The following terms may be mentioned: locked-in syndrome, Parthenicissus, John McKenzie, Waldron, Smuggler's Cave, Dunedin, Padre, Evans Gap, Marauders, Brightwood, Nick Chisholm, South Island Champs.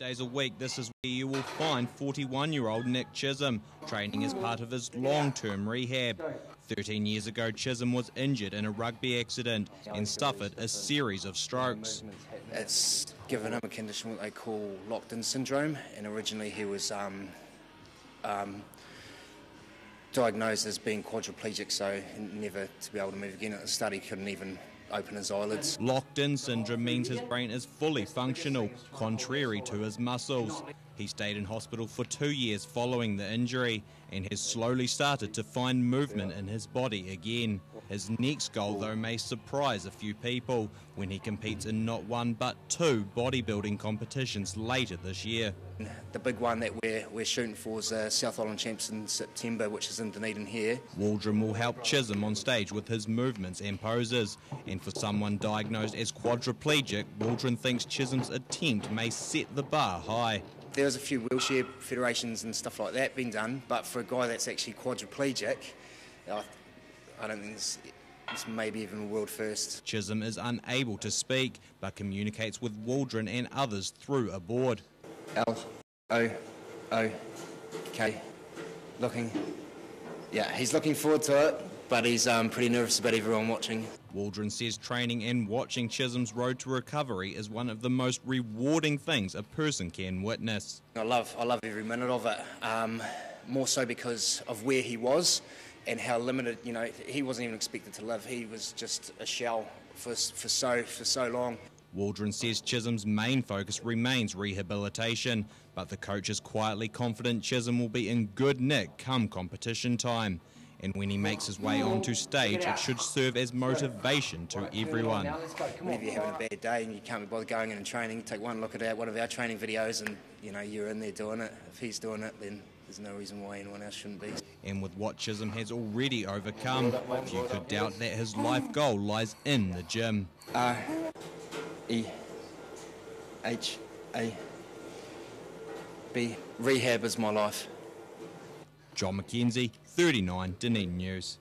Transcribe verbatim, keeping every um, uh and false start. days a week. This is where you will find forty-one-year-old Nick Chisholm training as part of his long-term rehab. thirteen years ago, Chisholm was injured in a rugby accident and suffered a series of strokes. It's given him a condition what they call locked-in syndrome, and originally he was um, um, diagnosed as being quadriplegic, so never to be able to move again. At the study, couldn't even open his eyelids. Locked-in syndrome means his brain is fully functional, contrary to his muscles. He stayed in hospital for two years following the injury and has slowly started to find movement in his body again. His next goal, though, may surprise a few people when he competes in not one but two bodybuilding competitions later this year. The big one that we're, we're shooting for is uh, South Island Champs in September, which is in Dunedin here. Waldron will help Chisholm on stage with his movements and poses. And for someone diagnosed as quadriplegic, Waldron thinks Chisholm's attempt may set the bar high. There's a few wheelchair federations and stuff like that being done, but for a guy that's actually quadriplegic, I, I don't think this, this may be even a world first. Chisholm is unable to speak, but communicates with Waldron and others through a board. L O O K, looking. Yeah, he's looking forward to it, but he's um, pretty nervous about everyone watching. Waldron says training and watching Chisholm's road to recovery is one of the most rewarding things a person can witness. I love, I love every minute of it, um, more so because of where he was and how limited. You know, he wasn't even expected to live. He was just a shell for for so for so long. Waldron says Chisholm's main focus remains rehabilitation, but the coach is quietly confident Chisholm will be in good nick come competition time. And when he makes his way onto stage, it should serve as motivation to everyone. If you're having a bad day and you can't be bothered going in and training, take one look at our, one of our training videos and, you know, you're in there doing it. If he's doing it, then there's no reason why anyone else shouldn't be. And with what Chisholm has already overcome, you could doubt that his life goal lies in the gym. R E H A B. Rehab is my life. John McKenzie, thirty-nine, Dunedin News.